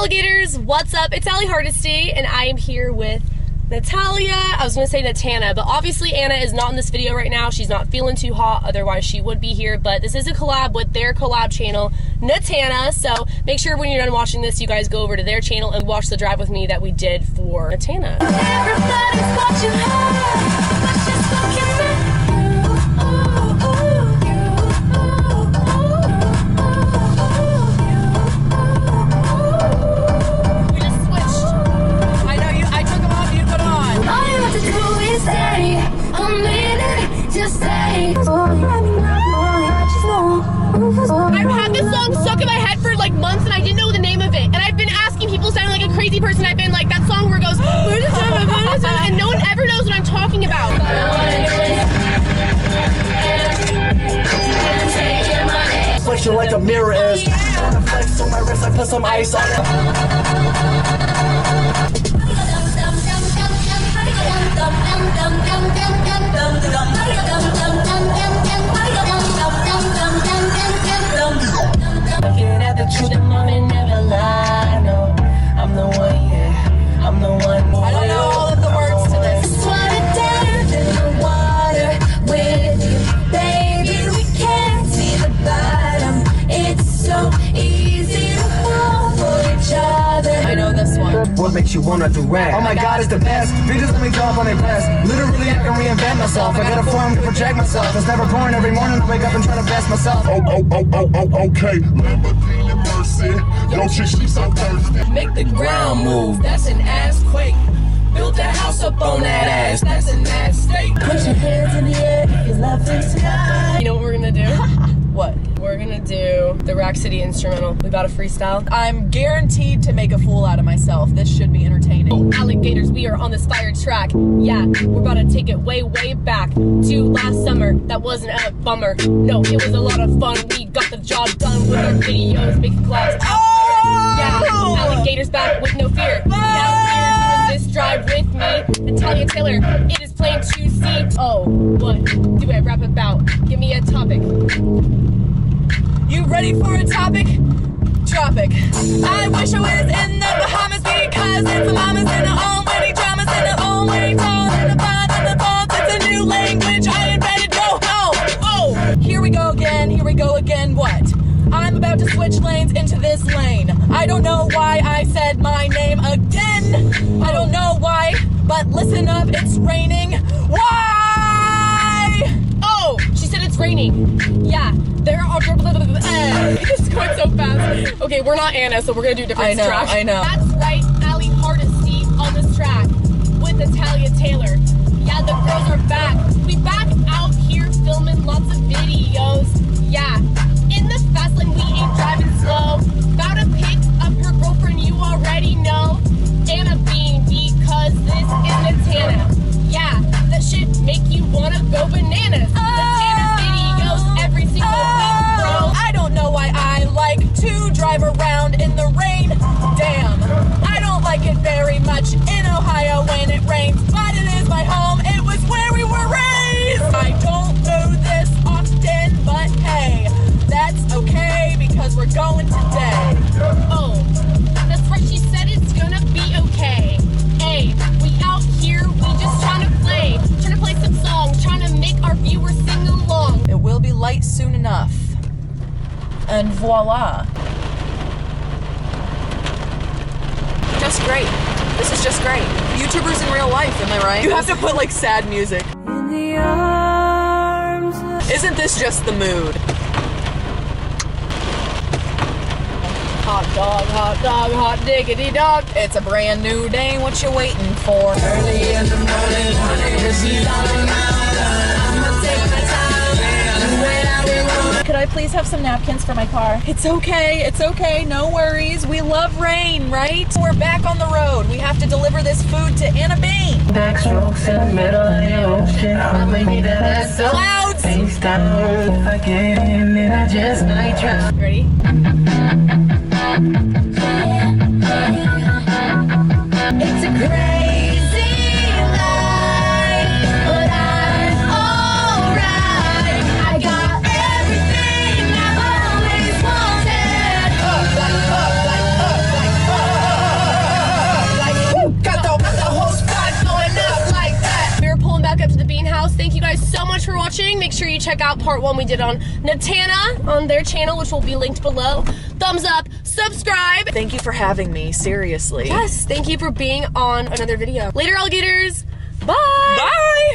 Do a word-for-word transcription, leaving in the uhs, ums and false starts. alligators, what's up? It's Allie Hardesty, and I am here with Natalia. I was going to say Natanna, but obviously Anna is not in this video right now. She's not feeling too hot, otherwise she would be here. But this is a collab with their collab channel, Natanna. So make sure when you're done watching this, you guys go over to their channel and watch the drive with me that we did for Natanna. Everybody's watching her, but she's fucking mad. I've had this song stuck in my head for like months and I didn't know the name of it. And I've been asking people, sounding like a crazy person. I've been like, that song where it goes, and no one ever knows what I'm talking about. Reflection like a mirror is. Flex on my wrist, I put some ice on makes you wanna do rap. Oh my god, it's the best. Bitches let me jump on their best. Literally, I can reinvent myself. I got a form to project myself. It's never boring. Every morning I wake up and try to best myself. Oh, oh, oh, oh, oh, okay. Lamborghini Mercy. Don't you sleep so thirsty. Make the ground move. That's an ass quake. Build that house up on that ass. That's an ass steak. Put your hands in the air. Cause love is sky. You know what we're gonna do? What? We're gonna do the Rack City instrumental. We about to freestyle. I'm guaranteed to make a fool out of myself. This should be entertaining. Alligators, we are on this fire track. Yeah, we're about to take it way, way back to last summer. That wasn't a bummer. No, it was a lot of fun. We got the job done with our videos, making collabs out. Oh! Yeah, alligators back with no fear. Now here, doing this drive with me, Natalia Taylor. It is plain to see. Oh, what do I rap about? Give me a topic. You ready for a topic? Tropic. I wish I was in the Bahamas because it's the mamas and the almighty dramas and the almighty tone and the bond and the bonds. It's a new language I invented. Go home. Oh, here we go again. Here we go again. What? I'm about to switch lanes into this lane. I don't know why I said my name again. I don't know why. But listen up, it's raining. Why? Oh, she said it's raining. Yeah, there are. This is going so fast. Okay, we're not Anna, so we're gonna do different tracks. I know. That's right, Allie Hardesty on this track with Natalia Taylor. Yeah, the girls are back. We back out here filming lots of videos. Yeah, in the fast lane we ain't driving slow. About to pick up her girlfriend, you already know. Anna Bean, because this is Natanna. Yeah, that should make you wanna go bananas. Oh, Natanna videos every single oh, week, bro. I don't know why I like to drive around in the rain. Damn, I don't like it very much in Ohio when it rains, but it is my home. It was where we were raised. I don't do this often, but hey, that's okay because we're going today. Oh. Soon enough, and voila. Just great. This is just great. YouTubers in real life, am I right? You have to put like sad music. In the arms of... Isn't this just the mood? Hot dog, hot dog, hot diggity dog. It's a brand new day. What you waiting for? Early in the morning, could I please have some napkins for my car? It's okay, it's okay, no worries. We love rain, right? We're back on the road. We have to deliver this food to Anna Bean. Backstrokes in the middle of the ocean. I'm making that ass up. Clouds! Face down, if I get in it, I just might try. Ready? It's a crazy life, but I'm alright. I got everything I've always wanted. Up, up, up, up, up, up, up. doing, make sure you check out part one we did on Natanna on their channel, which will be linked below. Thumbs up, subscribe. Thank you for having me, seriously. Yes, thank you for being on another video. Later, alligators. Bye. Bye.